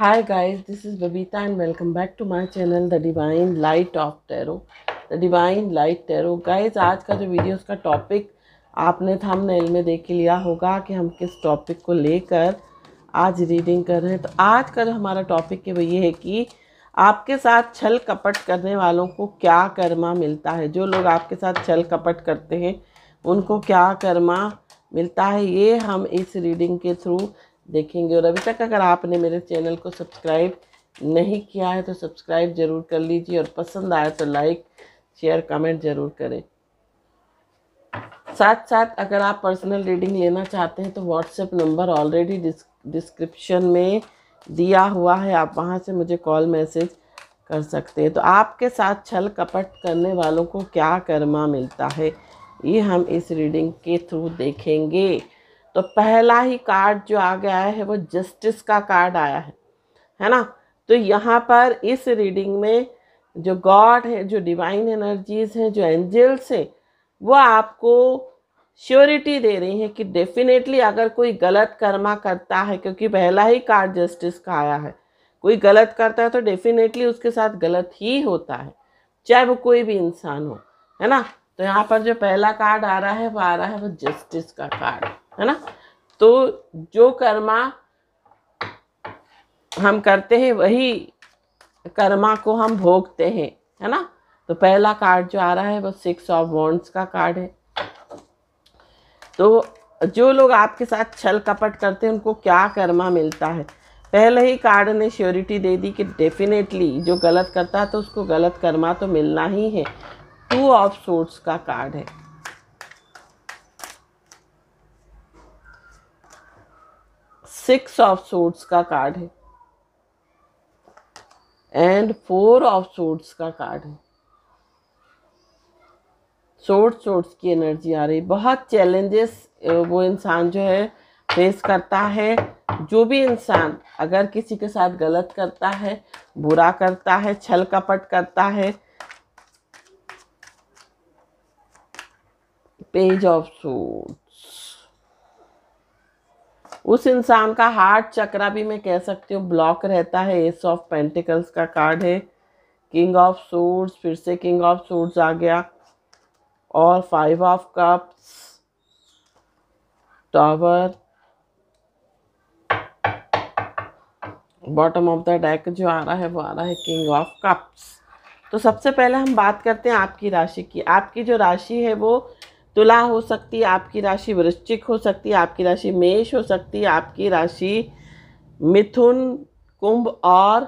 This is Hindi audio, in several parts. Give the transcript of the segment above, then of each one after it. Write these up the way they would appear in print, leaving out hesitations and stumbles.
Hi guys, this is Babita and welcome back to my channel The Divine Light of Tarot. The Divine Light Tarot. Guys, आज का जो वीडियो उसका टॉपिक आपने थंबनेल में देख लिया होगा कि हम किस टॉपिक को लेकर आज रीडिंग कर रहे हैं। तो आज का जो हमारा टॉपिक है वो ये है कि आपके साथ छल कपट करने वालों को क्या कर्मा मिलता है। जो लोग आपके साथ छल कपट करते हैं उनको क्या कर्मा मिलता है, ये हम इस रीडिंग के थ्रू देखेंगे। और अभी तक अगर आपने मेरे चैनल को सब्सक्राइब नहीं किया है तो सब्सक्राइब ज़रूर कर लीजिए और पसंद आए तो लाइक शेयर कमेंट ज़रूर करें। साथ साथ अगर आप पर्सनल रीडिंग लेना चाहते हैं तो व्हाट्सएप नंबर ऑलरेडी डिस्क्रिप्शन में दिया हुआ है, आप वहां से मुझे कॉल मैसेज कर सकते हैं। तो आपके साथ छल कपट करने वालों को क्या कर्मा मिलता है, ये हम इस रीडिंग के थ्रू देखेंगे। तो पहला ही कार्ड जो आ गया है वो जस्टिस का कार्ड आया है ना। तो यहाँ पर इस रीडिंग में जो गॉड है, जो डिवाइन एनर्जीज़ हैं, जो एंजल्स हैं, वो आपको श्योरिटी दे रही हैं कि डेफिनेटली अगर कोई गलत कर्मा करता है, क्योंकि पहला ही कार्ड जस्टिस का आया है, कोई गलत करता है तो डेफिनेटली उसके साथ गलत ही होता है, चाहे वो कोई भी इंसान हो, है ना। तो यहाँ पर जो पहला कार्ड आ रहा है वो जस्टिस का कार्ड है ना। तो जो कर्मा हम करते हैं वही कर्मा को हम भोगते हैं, है ना। तो पहला कार्ड जो आ रहा है वो 6 ऑफ वॉन्ड्स का कार्ड है। तो जो लोग आपके साथ छल कपट करते हैं उनको क्या कर्मा मिलता है। पहले ही कार्ड ने श्योरिटी दे दी कि डेफिनेटली जो गलत करता है तो उसको गलत कर्मा तो मिलना ही है। 2 ऑफ सोर्ड्स का कार्ड है। सिक्स ऑफ सोर्ड्स का कार्ड है एंड 4 ऑफ सोर्ड्स का कार्ड है। सोर्ड्स की एनर्जी आ रही। बहुत चैलेंजेस वो इंसान जो है फेस करता है। जो भी इंसान अगर किसी के साथ गलत करता है, बुरा करता है, छल कपट करता है। Page of swords. उस इंसान का हार्ट चक्रा भी मैं कह सकती हूँ ब्लॉक रहता है। एस ऑफ पेंटिकल्स का कार्ड है। किंग ऑफ सोर्ड्स, फिर से किंग ऑफ सोर्ड्स आ गया और 5 of cups, tower. Bottom of the deck जो आ रहा है वो आ रहा है किंग ऑफ कप्स। तो सबसे पहले हम बात करते हैं आपकी राशि की। आपकी जो राशि है वो तुला हो सकती है, आपकी राशि वृश्चिक हो सकती है, आपकी राशि मेष हो सकती है, आपकी राशि मिथुन, कुंभ और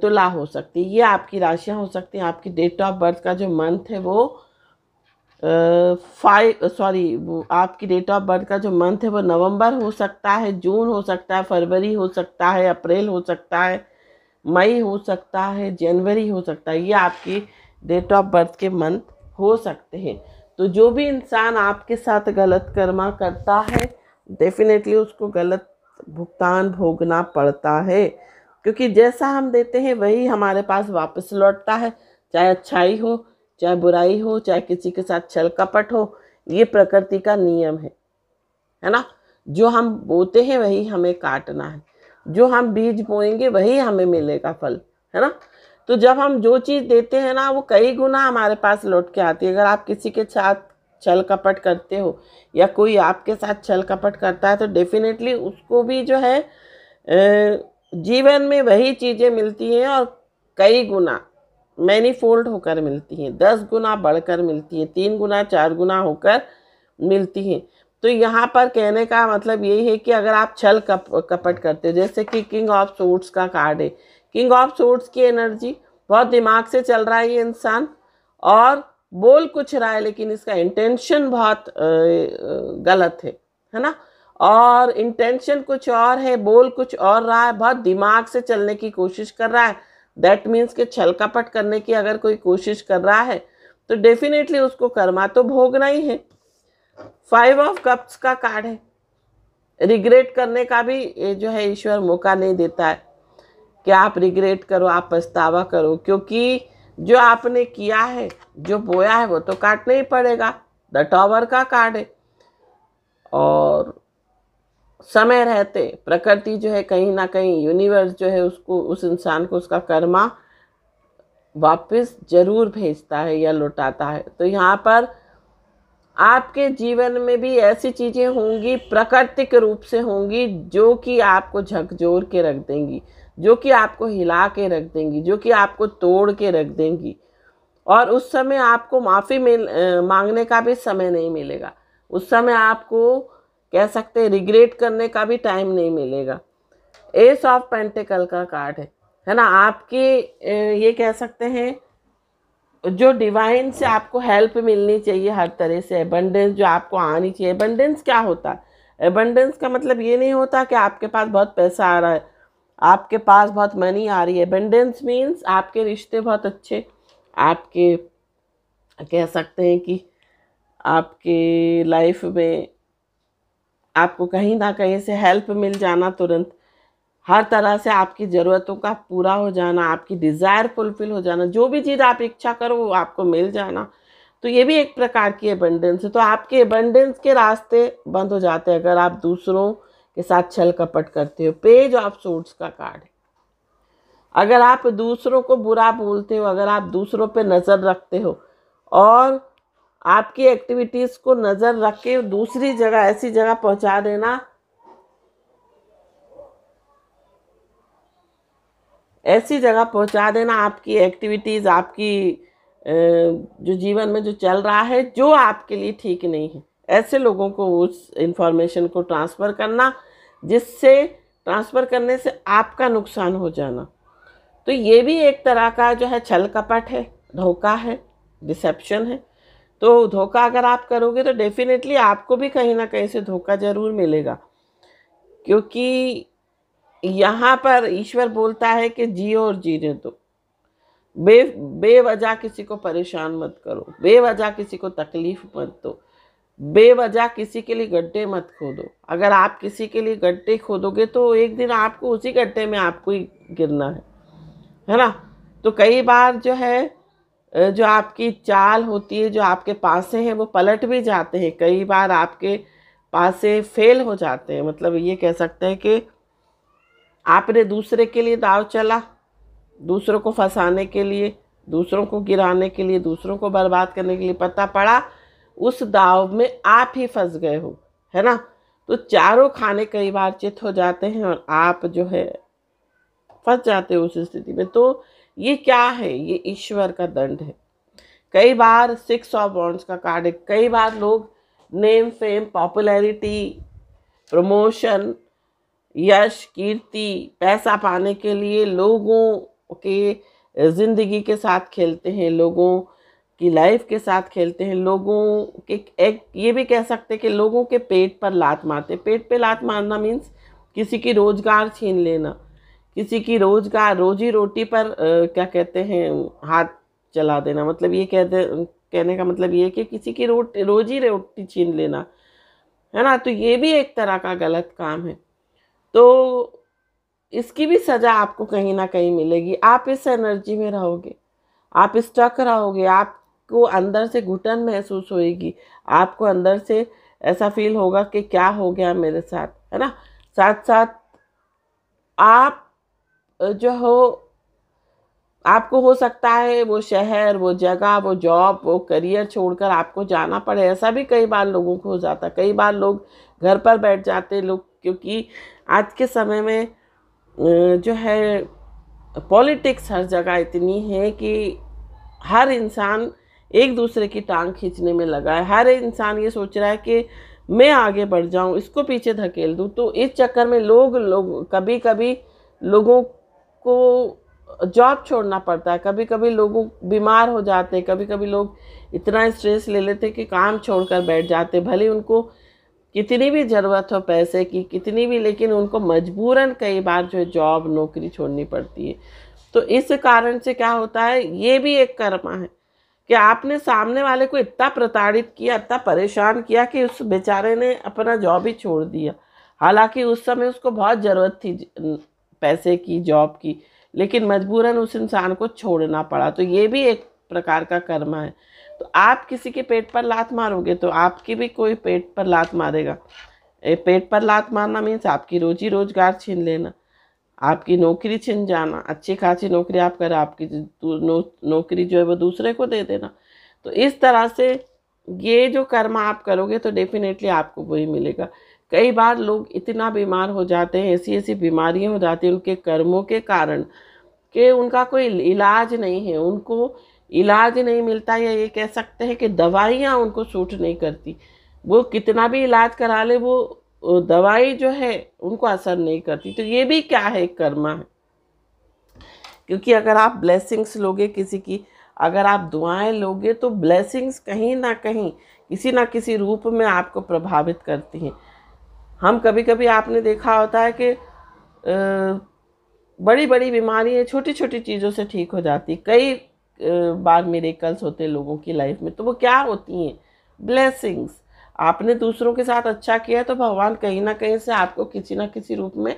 तुला हो सकती है। ये आपकी राशियां हो सकती हैं। आपकी डेट ऑफ बर्थ का जो मंथ है वो आपकी डेट ऑफ बर्थ का जो मंथ है वो नवंबर हो सकता है, जून हो सकता है, फरवरी हो सकता है, अप्रैल हो सकता है, मई हो सकता है, जनवरी हो सकता है। ये आपकी डेट ऑफ बर्थ के मंथ हो सकते हैं। तो जो भी इंसान आपके साथ गलत कर्मा करता है डेफिनेटली उसको गलत भुगतान भोगना पड़ता है, क्योंकि जैसा हम देते हैं वही हमारे पास वापस लौटता है। चाहे अच्छाई हो, चाहे बुराई हो, चाहे किसी के साथ छल कपट हो, ये प्रकृति का नियम है ना। जो हम बोते हैं वही हमें काटना है, जो हम बीज बोएंगे वही हमें मिलेगा फल, है ना। तो जब हम जो चीज़ देते हैं ना वो कई गुना हमारे पास लौट के आती है। अगर आप किसी के साथ छल कपट करते हो या कोई आपके साथ छल कपट करता है तो डेफिनेटली उसको भी जो है जीवन में वही चीज़ें मिलती हैं और कई गुना मैनीफोल्ड होकर मिलती हैं, 10 गुना बढ़कर मिलती हैं, 3 गुना 4 गुना होकर मिलती हैं। तो यहाँ पर कहने का मतलब यही है कि अगर आप छल कपट करते हो, जैसे कि किंग ऑफ सोर्ड्स का कार्ड है। किंग ऑफ सोर्ड्स की एनर्जी बहुत दिमाग से चल रहा है ये इंसान और बोल कुछ रहा है लेकिन इसका इंटेंशन बहुत गलत है ना। और इंटेंशन कुछ और है, बोल कुछ और रहा है, बहुत दिमाग से चलने की कोशिश कर रहा है। दैट मीन्स के छल कपट करने की अगर कोई कोशिश कर रहा है तो डेफिनेटली उसको कर्मा तो भोगना ही है। 5 ऑफ कप्स का कार्ड है। रिग्रेट करने का भी जो है ईश्वर मौका नहीं देता है कि आप रिग्रेट करो, आप पछतावा करो, क्योंकि जो आपने किया है, जो बोया है वो तो काटना ही पड़ेगा। द टावर का कार्ड है और समय रहते प्रकृति जो है कहीं ना कहीं यूनिवर्स जो है उसको, उस इंसान को उसका कर्मा वापस जरूर भेजता है या लौटाता है। तो यहाँ पर आपके जीवन में भी ऐसी चीज़ें होंगी, प्राकृतिक रूप से होंगी, जो कि आपको झकझोर के रख देंगी, जो कि आपको हिला के रख देंगी, जो कि आपको तोड़ के रख देंगी। और उस समय आपको माफ़ी मांगने का भी समय नहीं मिलेगा, उस समय आपको कह सकते रिग्रेट करने का भी टाइम नहीं मिलेगा। एस ऑफ पेंटिकल का कार्ड है ना, आपकी ये कह सकते हैं जो डिवाइन से आपको हेल्प मिलनी चाहिए हर तरह से, एबंडेंस जो आपको आनी चाहिए। एबंडेंस क्या होता है? एबंडेंस का मतलब ये नहीं होता कि आपके पास बहुत पैसा आ रहा है, आपके पास बहुत मनी आ रही है। एबंडेंस मीन्स आपके रिश्ते बहुत अच्छे, आपके कह सकते हैं कि आपके लाइफ में आपको कहीं ना कहीं से हेल्प मिल जाना तुरंत, हर तरह से आपकी ज़रूरतों का पूरा हो जाना, आपकी डिज़ायर फुलफ़िल हो जाना, जो भी चीज़ आप इच्छा करो वो आपको मिल जाना। तो ये भी एक प्रकार की एबंडेंस है। तो आपके एबंडेंस के रास्ते बंद हो जाते हैं अगर आप दूसरों के साथ छल कपट करते हो। पेज ऑफ सोर्ड्स का कार्ड है, अगर आप दूसरों को बुरा बोलते हो, अगर आप दूसरों पे नज़र रखते हो और आपकी एक्टिविटीज़ को नज़र रख के दूसरी जगह, ऐसी जगह पहुंचा देना, ऐसी जगह पहुंचा देना आपकी एक्टिविटीज़, आपकी जो जीवन में जो चल रहा है, जो आपके लिए ठीक नहीं है, ऐसे लोगों को उस इंफॉर्मेशन को ट्रांसफ़र करना, जिससे ट्रांसफ़र करने से आपका नुकसान हो जाना। तो ये भी एक तरह का जो है छल कपट है, धोखा है, डिसेप्शन है। तो धोखा अगर आप करोगे तो डेफिनेटली आपको भी कहीं ना कहीं से धोखा ज़रूर मिलेगा, क्योंकि यहाँ पर ईश्वर बोलता है कि जियो और जीने दो, बेवजह किसी को परेशान मत करो, बेवजह किसी को तकलीफ़ मत दो, बेवजह किसी के लिए गड्ढे मत खोदो। अगर आप किसी के लिए गड्ढे खोदोगे तो एक दिन आपको उसी गड्ढे में आपको ही गिरना है ना। तो कई बार जो है जो आपकी चाल होती है, जो आपके पासे हैं वो पलट भी जाते हैं, कई बार आपके पासे फेल हो जाते हैं। मतलब ये कह सकते हैं कि आपने दूसरे के लिए दाव चला, दूसरों को फंसाने के लिए, दूसरों को गिराने के लिए, दूसरों को बर्बाद करने के लिए, पता पड़ा उस दाव में आप ही फंस गए हो, है ना। तो चारों खाने कई बार चित हो जाते हैं और आप जो है फंस जाते हो उस स्थिति में। तो ये क्या है? ये ईश्वर का दंड है। कई बार सिक्स ऑफ बॉन्ड्स का कार्ड है, कई बार लोग नेम, फेम, पॉपुलैरिटी, प्रमोशन, यश, कीर्ति, पैसा पाने के लिए लोगों के ज़िंदगी के साथ खेलते हैं, लोगों की लाइफ के साथ खेलते हैं, लोगों के एक ये भी कह सकते हैं कि लोगों के पेट पर लात मारते। पेट पे लात मारना मीन्स किसी की रोज़गार छीन लेना, किसी की रोजी रोटी पर क्या कहते हैं हाथ चला देना। मतलब ये कहने का मतलब ये है कि किसी की रोजी रोटी छीन लेना, है ना। तो ये भी एक तरह का गलत काम है, तो इसकी भी सज़ा आपको कहीं ना कहीं मिलेगी। आप इस एनर्जी में रहोगे, आप स्टक रहोगे, आपको अंदर से घुटन महसूस होएगी, आपको अंदर से ऐसा फील होगा कि क्या हो गया मेरे साथ, है ना। साथ साथ आप जो हो, आपको हो सकता है वो शहर, वो जगह, वो जॉब, वो करियर छोड़कर आपको जाना पड़े, ऐसा भी कई बार लोगों को हो जाता है। कई बार लोग घर पर बैठ जाते हैं लोग, क्योंकि आज के समय में जो है पॉलिटिक्स हर जगह इतनी है कि हर इंसान एक दूसरे की टांग खींचने में लगा है। हर इंसान ये सोच रहा है कि मैं आगे बढ़ जाऊं, इसको पीछे धकेल दूं। तो इस चक्कर में लोग कभी कभी लोगों को जॉब छोड़ना पड़ता है, कभी कभी लोगों बीमार हो जाते हैं, कभी कभी लोग इतना स्ट्रेस ले लेते कि काम छोड़कर बैठ जाते, भले उनको कितनी भी ज़रूरत हो पैसे की, कितनी भी, लेकिन उनको मजबूरन कई बार जो है जॉब, नौकरी छोड़नी पड़ती है। तो इस कारण से क्या होता है, ये भी एक कर्मा है कि आपने सामने वाले को इतना प्रताड़ित किया, इतना परेशान किया कि उस बेचारे ने अपना जॉब ही छोड़ दिया। हालांकि उस समय उसको बहुत ज़रूरत थी पैसे की, जॉब की, लेकिन मजबूरन उस इंसान को छोड़ना पड़ा। तो ये भी एक प्रकार का कर्मा है। तो आप किसी के पेट पर लात मारोगे तो आपकी भी कोई पेट पर लात मारेगा, पेट पर लात मारना मीन्स आपकी रोजी रोजगार छीन लेना, आपकी नौकरी छीन जाना, अच्छी खासी नौकरी आप कर आपकी नौकरी जो है वो दूसरे को दे देना। तो इस तरह से ये जो कर्म आप करोगे तो डेफिनेटली आपको वही मिलेगा। कई बार लोग इतना बीमार हो जाते हैं, ऐसी ऐसी बीमारियां हो जाती हैं उनके कर्मों के कारण कि उनका कोई इलाज नहीं है, उनको इलाज नहीं मिलता, या ये कह सकते हैं कि दवाइयाँ उनको सूट नहीं करती, वो कितना भी इलाज करा ले वो दवाई जो है उनको असर नहीं करती। तो ये भी क्या है, कर्मा है। क्योंकि अगर आप ब्लेसिंग्स लोगे किसी की, अगर आप दुआएं लोगे तो ब्लेसिंग्स कहीं ना कहीं किसी ना किसी रूप में आपको प्रभावित करती हैं। हम कभी कभी आपने देखा होता है कि बड़ी बड़ी बीमारियाँ छोटी छोटी चीज़ों से ठीक हो जाती, कई बार मिरेकल्स होते लोगों की लाइफ में। तो वो क्या होती हैं, ब्लेसिंग्स। आपने दूसरों के साथ अच्छा किया तो भगवान कहीं ना कहीं से आपको किसी ना किसी रूप में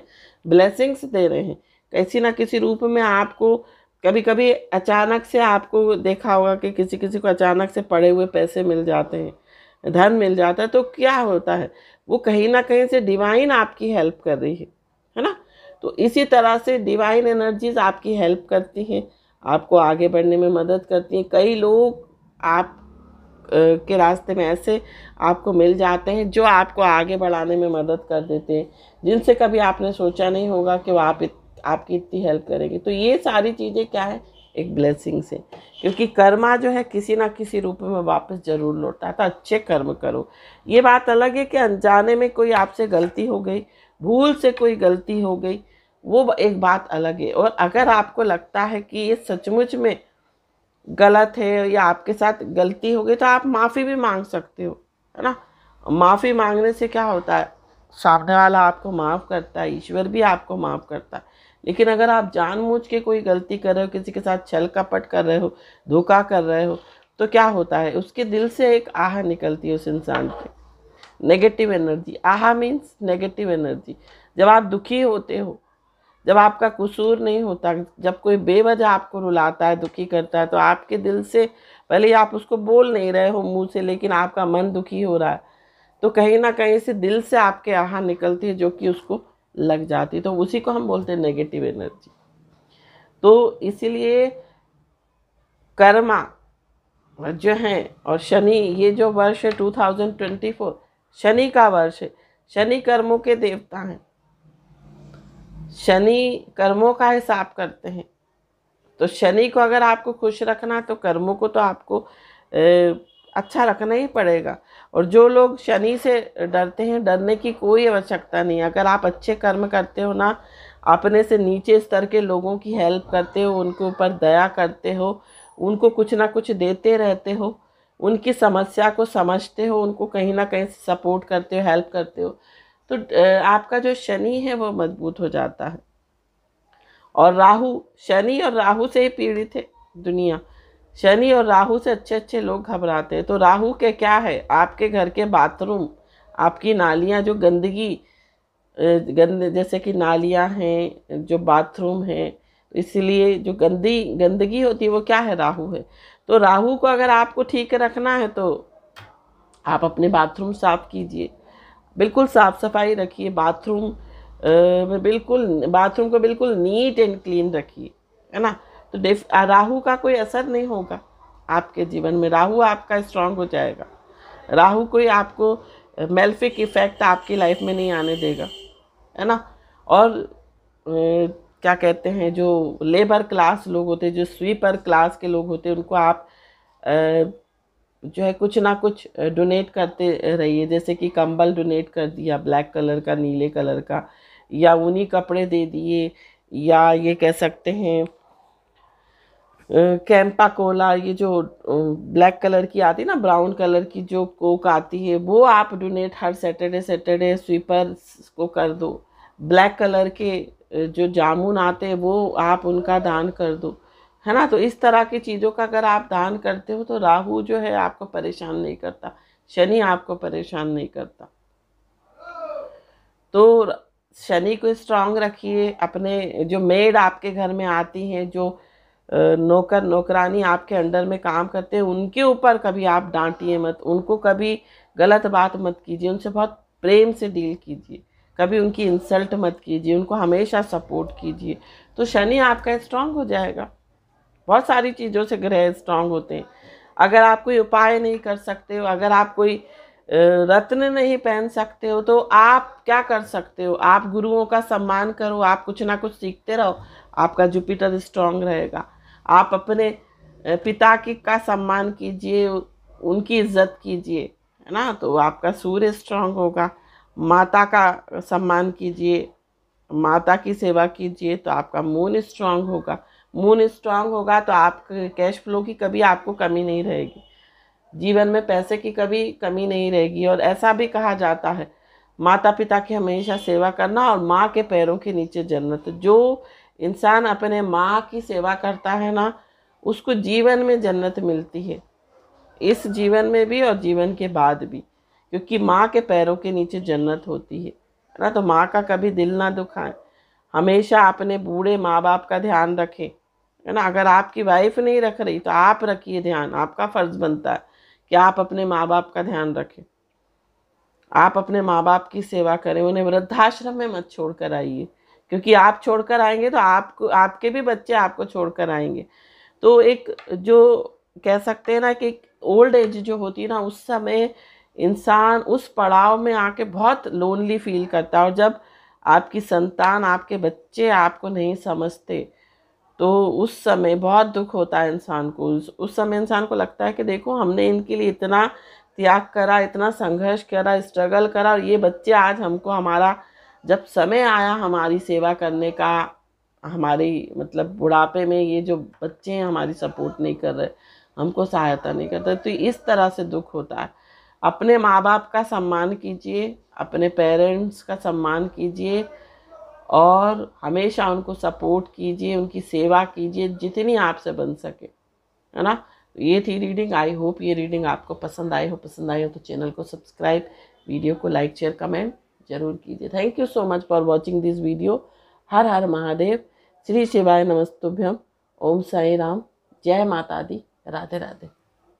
ब्लेसिंग्स दे रहे हैं, किसी ना किसी रूप में आपको। कभी कभी अचानक से आपको देखा होगा कि किसी किसी को अचानक से पड़े हुए पैसे मिल जाते हैं, धन मिल जाता है। तो क्या होता है, वो कहीं ना कहीं से डिवाइन आपकी हेल्प कर रही है ना। तो इसी तरह से डिवाइन एनर्जीज़ आपकी हेल्प करती हैं, आपको आगे बढ़ने में मदद करती हैं। कई लोग आप के रास्ते में ऐसे आपको मिल जाते हैं जो आपको आगे बढ़ाने में मदद कर देते हैं, जिनसे कभी आपने सोचा नहीं होगा कि वो आपकी इतनी हेल्प करेंगे। तो ये सारी चीज़ें क्या है, एक ब्लेसिंग से। क्योंकि कर्मा जो है किसी ना किसी रूप में वापस ज़रूर लौटता है। तो अच्छे कर्म करो। ये बात अलग है कि अनजाने में कोई आपसे गलती हो गई, भूल से कोई गलती हो गई, वो एक बात अलग है। और अगर आपको लगता है कि ये सचमुच में गलत है या आपके साथ गलती हो गई तो आप माफ़ी भी मांग सकते हो, है ना। माफ़ी मांगने से क्या होता है, सामने वाला आपको माफ़ करता है, ईश्वर भी आपको माफ़ करता है। लेकिन अगर आप जानबूझ के कोई गलती कर रहे हो, किसी के साथ छल कपट कर रहे हो, धोखा कर रहे हो, तो क्या होता है, उसके दिल से एक आह निकलती है उस इंसान की, negative energy. Ah means negative energy. जब आप दुखी होते हो, जब आपका कसूर नहीं होता, जब कोई बेवजह आपको रुलाता है, दुखी करता है, तो आपके दिल से पहले आप उसको बोल नहीं रहे हो मुंह से, लेकिन आपका मन दुखी हो रहा है, तो कहीं ना कहीं से दिल से आपके आह निकलती है जो कि उसको लग जाती है। तो उसी को हम बोलते हैं नेगेटिव एनर्जी। तो इसीलिए कर्मा जो है, और शनि, ये जो वर्ष है 2024 शनि का वर्ष है। शनि कर्मों के देवता हैं, शनि कर्मों का हिसाब करते हैं। तो शनि को अगर आपको खुश रखना है तो कर्मों को तो आपको अच्छा रखना ही पड़ेगा। और जो लोग शनि से डरते हैं, डरने की कोई आवश्यकता नहीं। अगर आप अच्छे कर्म करते हो ना, अपने से नीचे स्तर के लोगों की हेल्प करते हो, उनके ऊपर दया करते हो, उनको कुछ ना कुछ देते रहते हो, उनकी समस्या को समझते हो, उनको कहीं ना कहीं सपोर्ट करते हो, हेल्प करते हो, तो आपका जो शनि है वो मजबूत हो जाता है। और राहु, शनि और राहु से ही पीड़ित है दुनिया। शनि और राहु से अच्छे अच्छे लोग घबराते हैं। तो राहु के क्या है, आपके घर के बाथरूम, आपकी नालियां, जो गंदगी गंदे जैसे कि नालियां हैं, जो बाथरूम हैं, इसलिए जो गंदगी होती है वो क्या है, राहु है। तो राहु को अगर आपको ठीक रखना है तो आप अपने बाथरूम साफ़ कीजिए, बिल्कुल साफ़ सफाई रखिए, बाथरूम में बिल्कुल, बाथरूम को बिल्कुल नीट एंड क्लीन रखिए, है ना। तो राहु का कोई असर नहीं होगा आपके जीवन में। राहु आपका स्ट्रांग हो जाएगा। राहु कोई आपको मेलेफिक इफ़ेक्ट आपकी लाइफ में नहीं आने देगा, है ना। और क्या कहते हैं, जो लेबर क्लास लोग होते हैं, जो स्वीपर क्लास के लोग होते हैं, उनको आप जो है कुछ ना कुछ डोनेट करते रहिए। जैसे कि कंबल डोनेट कर दिया, ब्लैक कलर का, नीले कलर का, या ऊनी कपड़े दे दिए, या ये कह सकते हैं कैंपा कोला, ये जो ब्लैक कलर की आती है ना, ब्राउन कलर की जो कोक आती है, वो आप डोनेट हर सैटरडे स्वीपर्स को कर दो। ब्लैक कलर के जो जामुन आते हैं वो आप उनका दान कर दो, है ना। तो इस तरह की चीज़ों का अगर आप दान करते हो तो राहु जो है आपको परेशान नहीं करता, शनि आपको परेशान नहीं करता। तो शनि को स्ट्रांग रखिए। अपने जो मेड आपके घर में आती हैं, जो नौकर नौकरानी आपके अंडर में काम करते हैं, उनके ऊपर कभी आप डांटिए मत, उनको कभी गलत बात मत कीजिए, उनसे बहुत प्रेम से डील कीजिए, कभी उनकी इंसल्ट मत कीजिए, उनको हमेशा सपोर्ट कीजिए, तो शनि आपका स्ट्रांग हो जाएगा। बहुत सारी चीज़ों से ग्रह स्ट्रांग होते हैं। अगर आप कोई उपाय नहीं कर सकते हो, अगर आप कोई रत्न नहीं पहन सकते हो, तो आप क्या कर सकते हो? आप गुरुओं का सम्मान करो, आप कुछ ना कुछ सीखते रहो, आपका जुपिटर स्ट्रांग रहेगा। आप अपने पिता की का सम्मान कीजिए, उनकी इज्जत कीजिए, है ना, तो आपका सूर्य स्ट्रांग होगा। माता का सम्मान कीजिए, माता की सेवा कीजिए, तो आपका मून स्ट्रांग होगा। मून स्ट्रांग होगा तो आपके कैश फ्लो की कभी आपको कमी नहीं रहेगी, जीवन में पैसे की कभी कमी नहीं रहेगी। और ऐसा भी कहा जाता है माता पिता की हमेशा सेवा करना, और माँ के पैरों के नीचे जन्नत। जो इंसान अपने माँ की सेवा करता है ना, उसको जीवन में जन्नत मिलती है, इस जीवन में भी और जीवन के बाद भी, क्योंकि माँ के पैरों के नीचे जन्नत होती है ना। तो माँ का कभी दिल ना दुखाएं, हमेशा अपने बूढ़े माँ बाप का ध्यान रखें, है ना। अगर आपकी वाइफ नहीं रख रही तो आप रखिए ध्यान, आपका फ़र्ज़ बनता है कि आप अपने माँ बाप का ध्यान रखें, आप अपने माँ बाप की सेवा करें, उन्हें वृद्धाश्रम में मत छोड़ कर आइए, क्योंकि आप छोड़ कर आएंगे तो आपको, आपके भी बच्चे आपको छोड़ कर आएंगे। तो एक जो कह सकते हैं ना कि ओल्ड एज जो होती है ना, उस समय इंसान उस पड़ाव में आके बहुत लोनली फील करता है। और जब आपकी संतान, आपके बच्चे आपको नहीं समझते, तो उस समय बहुत दुख होता है इंसान को। उस समय इंसान को लगता है कि देखो, हमने इनके लिए इतना त्याग करा, इतना संघर्ष करा, स्ट्रगल करा, और ये बच्चे आज हमको, हमारा जब समय आया हमारी सेवा करने का, हमारी मतलब बुढ़ापे में ये जो बच्चे हैं हमारी सपोर्ट नहीं कर रहे, हमको सहायता नहीं करते, तो इस तरह से दुख होता है। अपने माँ बाप का सम्मान कीजिए, अपने पेरेंट्स का सम्मान कीजिए, और हमेशा उनको सपोर्ट कीजिए, उनकी सेवा कीजिए जितनी आपसे बन सके, है ना। ये थी रीडिंग। आई होप ये रीडिंग आपको पसंद आई हो। पसंद आई हो तो चैनल को सब्सक्राइब, वीडियो को लाइक, शेयर, कमेंट जरूर कीजिए। Thank you so much for watching this video. हर हर महादेव, श्री शिवाय नमस्तुभ्यम, ओम साई राम, जय माता दी, राधे राधे।